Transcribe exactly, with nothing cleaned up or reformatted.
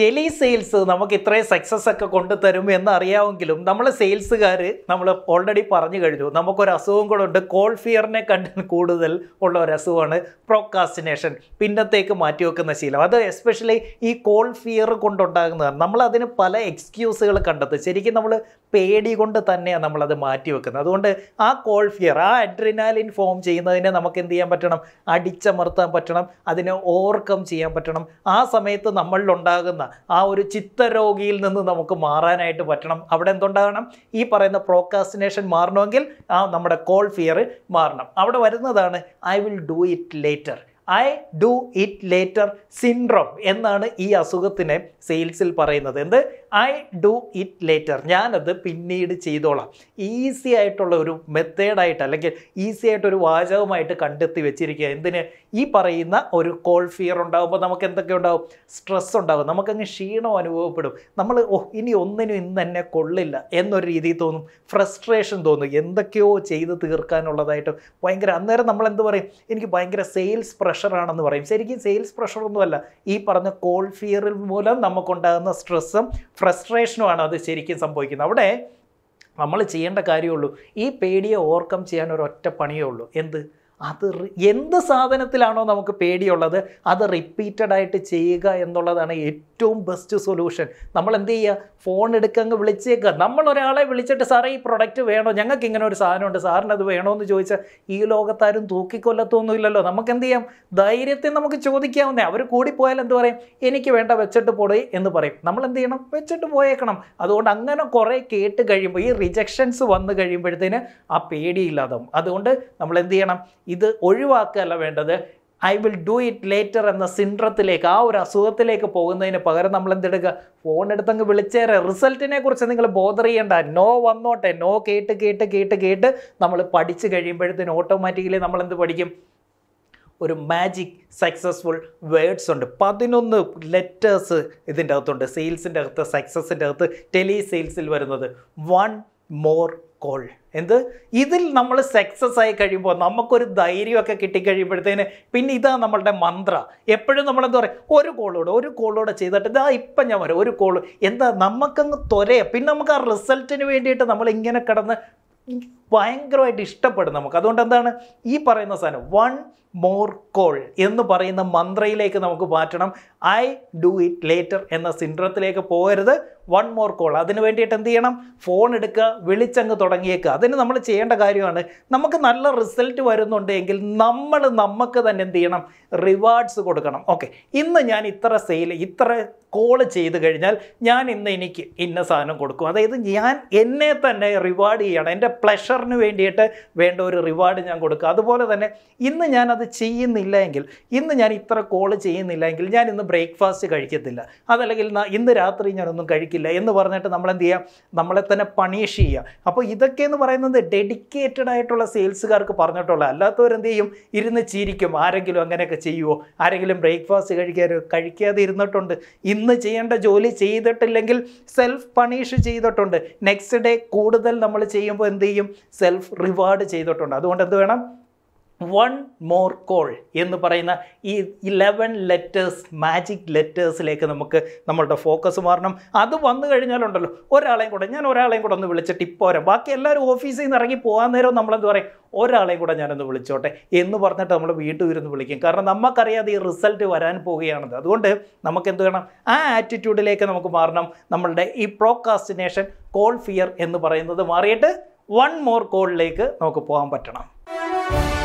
telesales നമുക്ക് ഇത്രയും success ഒക്കെ കൊണ്ടുതരും എന്ന് അറിയാമെങ്കിലും നമ്മൾ സെയിൽസുകാർ നമ്മൾ ഓൾറെഡി പറഞ്ഞു കഴിഞ്ഞു നമുക്ക് ഒരു അസുഖം കൂടണ്ട് കോൾ ഫിയറിനെ കണ്ട കൂടുതൽ ഉള്ള ഒരു അസുഖമാണ് പ്രോക്രാസ്റ്റിനേഷൻ പിന്നത്തേക്ക് മാറ്റി വെക്കുന്ന ശീലം അത് എസ്പെഷ്യലി ഈ കോൾ ഫിയർ കൊണ്ടുണ്ടാകുന്നതാണ് നമ്മൾ അതിനെ പല എക്സ്ക്യൂസുകൾ കണ്ടത് ശരിക്കും നമ്മൾ പേടി കൊണ്ട് തന്നെയാണ് നമ്മൾ അത് മാറ്റി വെക്കുന്നത് അതുകൊണ്ട് ആ കോൾ ഫിയർ ആ അഡ്രിനാലിൻ ഫോം ചെയ്യുന്നതിനെ നമുക്ക് എന്ത് ചെയ്യാൻ പറ്റണം അടിച്ചമർത്താൻ പറ്റണം അതിനെ ഓവർകം ചെയ്യാൻ പറ്റണം ആ സമയത്ത് നമ്മൾ ഉണ്ടാകുന്ന ആ ഒരു ചിത്തരോഗിയിൽ നിന്ന് നമുക്ക് മാറാനായിട്ട് പറ്റണം അവിടെ എന്തുണ്ടാകണം ഈ പറയുന്ന പ്രോക്രാസ്റ്റിനേഷൻ മാറണമെങ്കിൽ ആ നമ്മുടെ കോൾ ഫിയർ മാറണം അവിടെ വരുന്നതാണ് I will do it later I do it later syndrome എന്നാണ് ഈ അസുഖത്തിനെ സെയിൽസിൽ പറയുന്നത് എന്ത് ഐ ഡു ഇറ്റ് ലേറ്റർ ഞാനത് പിന്നീട് ചെയ്തോളാം ഈസി ആയിട്ടുള്ള ഒരു മെത്തേഡായിട്ട് അല്ലെങ്കിൽ ഈസി ആയിട്ടൊരു വാചകമായിട്ട് കണ്ടെത്തി വെച്ചിരിക്കുക എന്തിന് ഈ പറയുന്ന ഒരു കോൾ ഫിയർ ഉണ്ടാകുമ്പോൾ നമുക്ക് എന്തൊക്കെ ഉണ്ടാവും സ്ട്രെസ് ഉണ്ടാകും നമുക്കങ്ങ് ക്ഷീണം അനുഭവപ്പെടും നമ്മൾ ഓ ഇനി ഒന്നിനും ഇന്ന് എന്നെ കൊള്ളില്ല എന്നൊരു രീതിയിൽ തോന്നും ഫ്രസ്ട്രേഷൻ തോന്നും എന്തൊക്കെയോ ചെയ്ത് തീർക്കാനുള്ളതായിട്ട് ഭയങ്കര അന്നേരം നമ്മളെന്ത് പറയും എനിക്ക് ഭയങ്കര സെയിൽസ് പ്രഷർ ആണെന്ന് പറയും ശരിക്കും സെയിൽസ് പ്രഷറൊന്നുമല്ല ഈ പറഞ്ഞ കോൾ ഫിയറിൽ മൂലം നമുക്കുണ്ടാകുന്ന സ്ട്രെസ്സും ഫ്രസ്ട്രേഷനുമാണ് അത് ശരിക്കും സംഭവിക്കുന്നത് അവിടെ നമ്മൾ ചെയ്യേണ്ട കാര്യമുള്ളൂ ഈ പേടിയെ ഓവർകം ചെയ്യാൻ ഒരൊറ്റ പണിയേ ഉള്ളൂ എന്ത് അത് എന്ത് സാധനത്തിലാണോ നമുക്ക് പേടിയുള്ളത് അത് റിപ്പീറ്റഡായിട്ട് ചെയ്യുക എന്നുള്ളതാണ് ഏറ്റവും ബെസ്റ്റ് സൊല്യൂഷൻ നമ്മൾ എന്ത് ചെയ്യുക ഫോൺ എടുക്കങ്ങ് വിളിച്ചേക്കുക നമ്മളൊരാളെ വിളിച്ചിട്ട് സാറേ ഈ പ്രൊഡക്റ്റ് വേണോ ഞങ്ങൾക്ക് ഇങ്ങനെ ഒരു സാധനമുണ്ട് സാറിന് അത് വേണോയെന്ന് ചോദിച്ചാൽ ഈ ലോകത്താരും തൂക്കിക്കൊല്ലത്തൊന്നുമില്ലല്ലോ നമുക്ക് എന്ത് ചെയ്യാം ധൈര്യത്തിൽ നമുക്ക് ചോദിക്കാവുന്നേ അവർ കൂടിപ്പോയാൽ എന്ത് പറയും എനിക്ക് വേണ്ട വെച്ചിട്ട് പോടേ എന്ന് പറയും നമ്മൾ എന്ത് ചെയ്യണം വെച്ചിട്ട് പോയേക്കണം അതുകൊണ്ട് അങ്ങനെ കുറേ കേട്ട് കഴിയുമ്പോൾ ഈ റിജക്ഷൻസ് വന്നു കഴിയുമ്പോഴത്തേന് ആ പേടിയില്ലാതാവും അതുകൊണ്ട് നമ്മൾ എന്ത് ചെയ്യണം ഇത് ഒഴിവാക്കുകയല്ല വേണ്ടത് I will do it later എന്ന സിൻഡ്രത്തിലേക്ക് ആ ഒരു അസുഖത്തിലേക്ക് പോകുന്നതിന് പകരം നമ്മൾ എന്തെടുക്കുക ഫോൺ എടുത്തങ്ങ് വിളിച്ചേരെ റിസൾട്ടിനെ കുറിച്ച് നിങ്ങൾ ബോധർ ചെയ്യേണ്ട നോ വന്നോട്ടെ നോ കേട്ട് കേട്ട് കേട്ട് കേട്ട് നമ്മൾ പഠിച്ചു കഴിയുമ്പോഴത്തേന് ഓട്ടോമാറ്റിക്കലി നമ്മളെന്ത് പഠിക്കും ഒരു മാജിക് സക്സസ്ഫുൾ വേർഡ്സ് ഉണ്ട് പതിനൊന്ന് ലെറ്റേഴ്സ് ഇതിൻ്റെ അകത്തുണ്ട് സെയിൽസിൻ്റെ അകത്ത് സക്സസിൻ്റെ അകത്ത് ടെലി സെയിൽസിൽ വരുന്നത് വൺ മോർ കോൾ എന്ത് ഇതിൽ നമ്മൾ സക്സസ് ആയി കഴിയുമ്പോൾ നമുക്കൊരു ധൈര്യമൊക്കെ കിട്ടിക്കഴിയുമ്പോഴത്തേന് പിന്നെ ഇതാ നമ്മളുടെ മന്ത്ര എപ്പോഴും നമ്മളെന്താ പറയുക ഒരു കോളോടെ ഒരു കോളോടെ ചെയ്തിട്ട് ഇതാ ഇപ്പം ഞാൻ വരാം ഒരു കോള് എന്താ നമുക്കങ്ങ് തൊരയാം പിന്നെ നമുക്ക് ആ റിസൾട്ടിന് വേണ്ടിയിട്ട് നമ്മളിങ്ങനെ കിടന്ന് ഭയങ്കരമായിട്ട് ഇഷ്ടപ്പെടും നമുക്ക് അതുകൊണ്ട് എന്താണ് ഈ പറയുന്ന സാധനം വൺ മോർ കോൾ എന്ന് പറയുന്ന മന്ത്രയിലേക്ക് നമുക്ക് മാറ്റണം ഐ ഡു ഇറ്റ് ലേറ്റർ എന്ന സിൻഡ്രത്തിലേക്ക് പോകരുത് വൺ മോർ കോൾ അതിന് വേണ്ടിയിട്ട് എന്ത് ചെയ്യണം ഫോൺ എടുക്കുക വിളിച്ചങ്ങ് തുടങ്ങിയേക്കുക അതിന് നമ്മൾ ചെയ്യേണ്ട കാര്യമാണ് നമുക്ക് നല്ല റിസൾട്ട് വരുന്നുണ്ടെങ്കിൽ നമ്മൾ നമുക്ക് തന്നെ എന്ത് ചെയ്യണം റിവാർഡ്സ് കൊടുക്കണം ഓക്കെ ഇന്ന് ഞാൻ ഇത്ര സെയിൽ ഇത്ര കോൾ ചെയ്ത് കഴിഞ്ഞാൽ ഞാൻ ഇന്ന് എനിക്ക് ഇന്ന സാധനം കൊടുക്കും അതായത് ഞാൻ എന്നെ തന്നെ റിവാർഡ് ചെയ്യണം എൻ്റെ പ്ലഷറിന് വേണ്ടിയിട്ട് വേണ്ട ഒരു റിവാർഡ് ഞാൻ കൊടുക്കുക അതുപോലെ തന്നെ ഇന്ന് ഞാനത് ചെയ്യുന്നില്ല എങ്കിൽ ഇന്ന് ഞാൻ ഇത്ര കോൾ ചെയ്യുന്നില്ല എങ്കിൽ ഞാൻ ഇന്ന് ബ്രേക്ക്ഫാസ്റ്റ് കഴിക്കത്തില്ല അതല്ലെങ്കിൽ ഇന്ന് രാത്രി ഞാനൊന്നും കഴിക്കില്ല എന്ന് പറഞ്ഞിട്ട് നമ്മളെന്ത് ചെയ്യുക നമ്മളെ തന്നെ പണിഷ് ചെയ്യുക അപ്പോൾ ഇതൊക്കെ എന്ന് പറയുന്നത് ഡെഡിക്കേറ്റഡ് ആയിട്ടുള്ള സെയിൽസുകാർക്ക് പറഞ്ഞിട്ടുള്ള അല്ലാത്തവരെന്ത് ചെയ്യും ഇരുന്ന് ചിരിക്കും ആരെങ്കിലും അങ്ങനെയൊക്കെ ചെയ്യുമോ ആരെങ്കിലും ബ്രേക്ക്ഫാസ്റ്റ് കഴിക്കാനോ കഴിക്കാതെ ഇരുന്നിട്ടുണ്ട് ഇന്ന് ചെയ്യേണ്ട ജോലി ചെയ്തിട്ടില്ലെങ്കിൽ സെൽഫ് പണിഷ് ചെയ്തിട്ടുണ്ട് നെക്സ്റ്റ് ഡേ കൂടുതൽ നമ്മൾ ചെയ്യുമ്പോൾ എന്ത് ചെയ്യും സെൽഫ് റിവാർഡ് ചെയ്തിട്ടുണ്ട് അതുകൊണ്ട് എന്ത് വേണം വൺ മോർ കോൾ എന്ന് പറയുന്ന ഈ ഇലവൻ ലെറ്റേഴ്സ് മാജിക് ലെറ്റേഴ്സിലേക്ക് നമുക്ക് നമ്മളുടെ ഫോക്കസ് മാറണം അത് വന്നു കഴിഞ്ഞാലുണ്ടല്ലോ ഒരാളെയും കൂടെ ഞാൻ ഒരാളെയും കൂടെ ഒന്ന് വിളിച്ചിട്ട് ഇപ്പോൾ വരാം ബാക്കി എല്ലാവരും ഓഫീസിൽ നിന്ന് ഇറങ്ങി പോകാൻ നേരം നമ്മളെന്ത് പറയും ഒരാളെയും കൂടെ ഞാനൊന്ന് വിളിച്ചോട്ടെ എന്ന് പറഞ്ഞിട്ട് നമ്മൾ വീട്ടിൽ ഇരുന്ന് വിളിക്കും കാരണം നമുക്കറിയാതെ ഈ റിസൾട്ട് വരാൻ പോവുകയാണത് അതുകൊണ്ട് നമുക്കെന്ത് വേണം ആ ആറ്റിറ്റ്യൂഡിലേക്ക് നമുക്ക് മാറണം നമ്മളുടെ ഈ പ്രോക്രാസ്റ്റിനേഷൻ കോൾ ഫിയർ എന്ന് പറയുന്നത് മാറിയിട്ട് വൺ മോർ കോളിലേക്ക് നമുക്ക് പോകാൻ പറ്റണം